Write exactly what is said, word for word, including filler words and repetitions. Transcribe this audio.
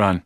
Run.